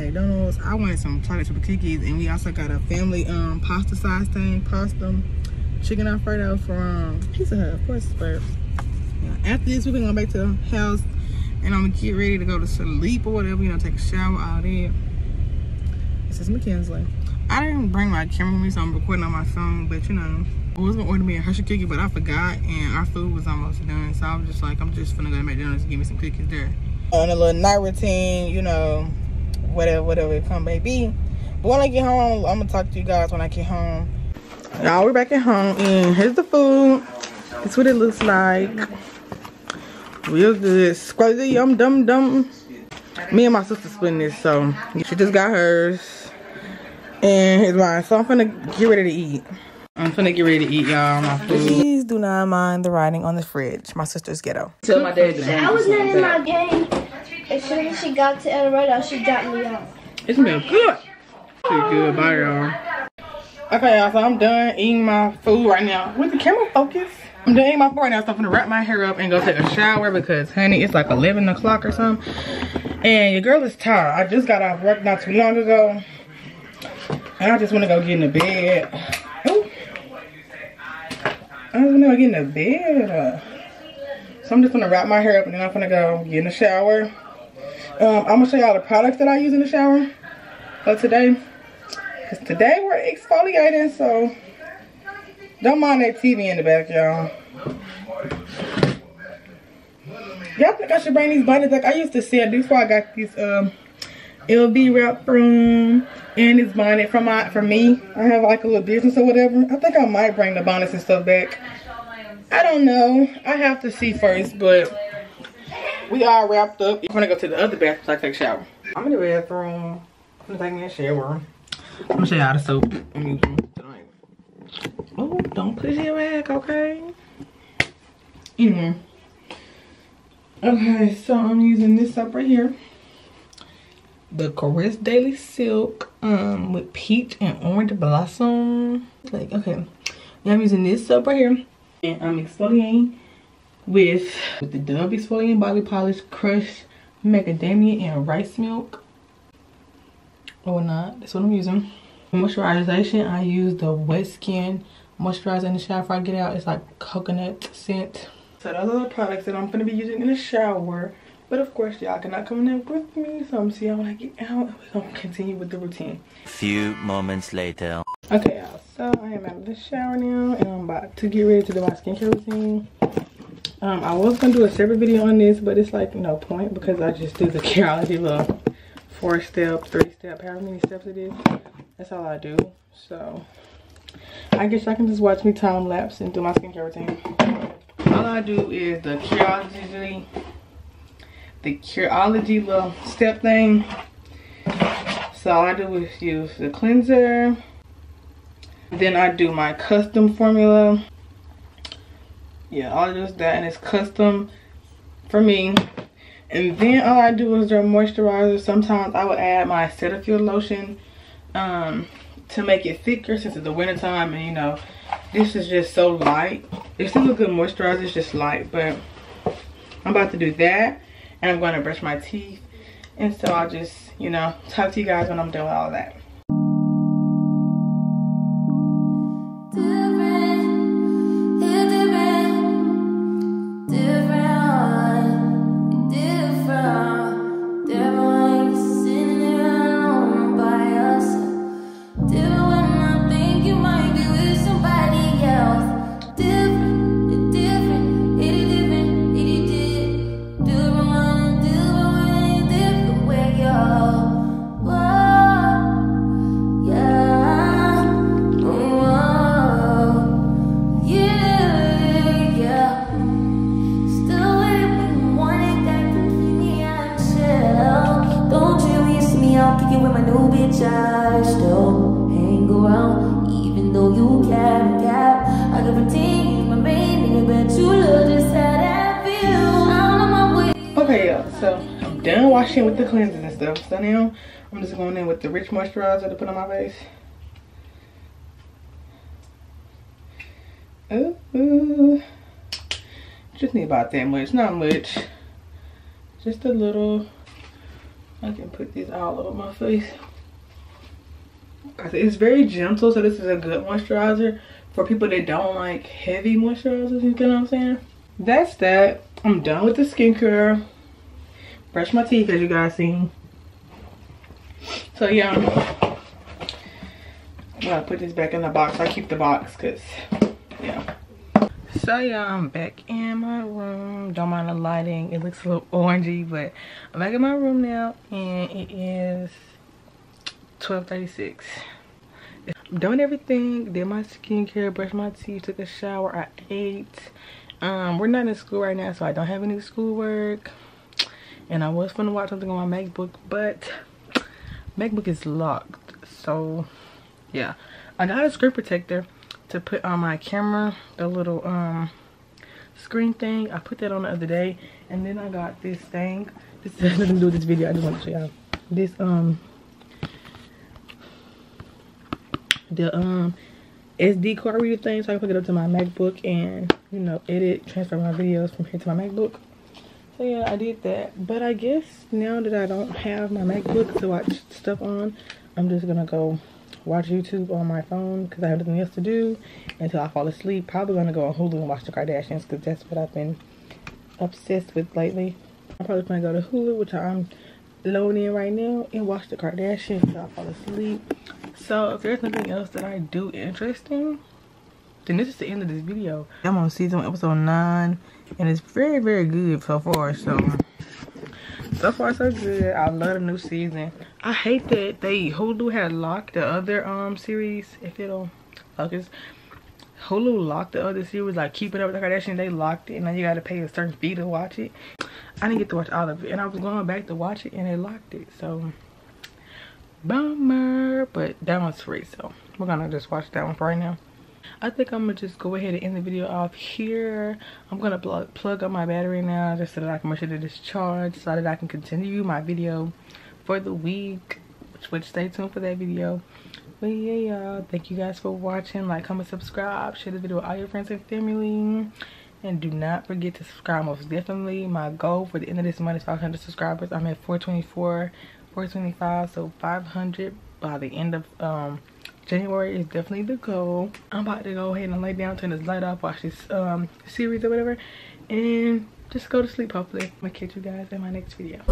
McDonald's. I wanted some chocolate chip cookies, and we also got a family pasta size thing, pasta chicken alfredo from Pizza Hut, of course. But after this, we're gonna go back to the house, and I'm gonna get ready to go to sleep or whatever. You know, take a shower, all that. This is McKenzie. I didn't bring my camera with me, so I'm recording on my phone. But you know, I was gonna order me a Hershey cookie, but I forgot, and our food was almost done. So I was just like, I'm just gonna go to McDonald's and give me some cookies there. On a little night routine, you know, whatever it come may be. But when I get home, I'm gonna talk to you guys when I get home. Now we're back at home, and here's the food. That's what it looks like. Real good, squirty, yum, dum, dum. Me and my sister splitting this, so she just got hers, and here's mine. So I'm finna get ready to eat. I'm finna get ready to eat, y'all. My food. Please do not mind the writing on the fridge. My sister's ghetto. Tell my dad. I was not in my game. As soon as she got to El Dorado, she got me out. It's been good. Pretty good. Bye, y'all. Okay, y'all. So I'm done eating my food right now. With the camera focus. I'm done eating my food right now, so I'm gonna wrap my hair up and go take a shower because, honey, it's like 11 o'clock or something, and your girl is tired. I just got off work not too long ago, and I just wanna go get in the bed. I don't know, get in the bed. So I'm just gonna wrap my hair up, and then I'm gonna go get in the shower. I'm gonna show y'all the products that I use in the shower for today. Cause today we're exfoliating, so don't mind that TV in the back, y'all. Y'all think I should bring these bodies back? I used to sell these before I got these LB wrap from, and it's bonnet from me. I have like a little business or whatever. I think I might bring the bonnets and stuff back. I don't know. I have to see first, but we all wrapped up. I'm gonna go to the other bathroom so I take a shower. I'm in the bathroom. I'm gonna take me a shower. I'm gonna show y'all the soap. Oh, don't put it in your bag, okay? Anyway. Okay, so I'm using this soap right here. The Cariss Daily Silk with peach and orange blossom. Like, okay, now I'm using this soap right here, and I'm exfoliating with the Dove exfoliating body polish, crushed macadamia and rice milk, or not. That's what I'm using. For moisturization, I use the Wet Skin Moisturizer in the shower. If I get out, it's like coconut scent. So those are the products that I'm gonna be using in the shower. But of course, y'all cannot come in there with me, so I'm seeing when I get out, and we're gonna continue with the routine. Few moments later. Okay, y'all, so I am out of the shower now, and I'm about to get ready to do my skincare routine. I was gonna do a separate video on this, but it's like no point because I just do the Curology little 4-step, 3-step, however many steps it is. That's all I do. So I guess I can just watch me time lapse and do my skincare routine. All I do is the Curology. The Curology little step thing. So all I do is use the cleanser. Then I do my custom formula. Yeah, all I do is that, and it's custom for me. And then all I do is their moisturizer. Sometimes I would add my Cetaphil lotion to make it thicker since it's the winter time, and you know, this is just so light. It's still a good moisturizer, it's just light, but I'm about to do that. And I'm going to brush my teeth. And so I'll just, you know, talk to you guys when I'm done with all that. Done washing with the cleansers and stuff. So now I'm just going in with the rich moisturizer to put on my face. Ooh. Just need about that much, not much. Just a little. I can put these all over my face. It's very gentle, so this is a good moisturizer for people that don't like heavy moisturizers, you know what I'm saying? That's that. I'm done with the skincare. Brush my teeth, as you guys seen. So yeah, I'm gonna put this back in the box. I keep the box because, yeah. So yeah, I'm back in my room. Don't mind the lighting. It looks a little orangey, but I'm back in my room now, and it is 12:36. I'm doing everything. Did my skincare, brushed my teeth, took a shower, I ate. We're not in school right now, so I don't have any schoolwork. And I was gonna watch something on my MacBook, but MacBook is locked. So yeah, I got a screen protector to put on my camera, the little screen thing. I put that on the other day, and then I got this thing. This has nothing to do with this video. I just want to show y'all this the SD card reader thing, so I can hook it up to my MacBook and, you know, edit, transfer my videos from here to my MacBook. So yeah, I did that. But I guess now that I don't have my MacBook to watch stuff on, I'm just gonna go watch YouTube on my phone because I have nothing else to do until I fall asleep. Probably gonna go on Hulu and watch the Kardashians because that's what I've been obsessed with lately. I'm probably gonna go to Hulu, which I'm loading in right now, and watch the Kardashians until I fall asleep. So if there's nothing else that I do interesting, then this is the end of this video. I'm on season 1, episode 9, and it's very, very good so far. So far so good. I love the new season. I hate that they Hulu had locked the other series. If it'll focus, Hulu locked the other series, like Keeping Up With The Kardashians. They locked it, and now you gotta pay a certain fee to watch it. I didn't get to watch all of it, and I was going back to watch it, and they locked it. So bummer, but that one's free, so we're gonna just watch that one for right now. I think I'm gonna just go ahead and end the video off here. I'm gonna plug up my battery now just so that I can make sure that it's charged, so that I can continue my video for the week, which stay tuned for that video. But yeah, y'all, thank you guys for watching. Like, comment, subscribe, share the video with all your friends and family, and do not forget to subscribe. Most definitely, my goal for the end of this month is 500 subscribers. I'm at 424, 425, so 500 by the end of January is definitely the goal. I'm about to go ahead and lay down, turn this light off, watch this series or whatever, and just go to sleep hopefully. I'm gonna catch you guys in my next video.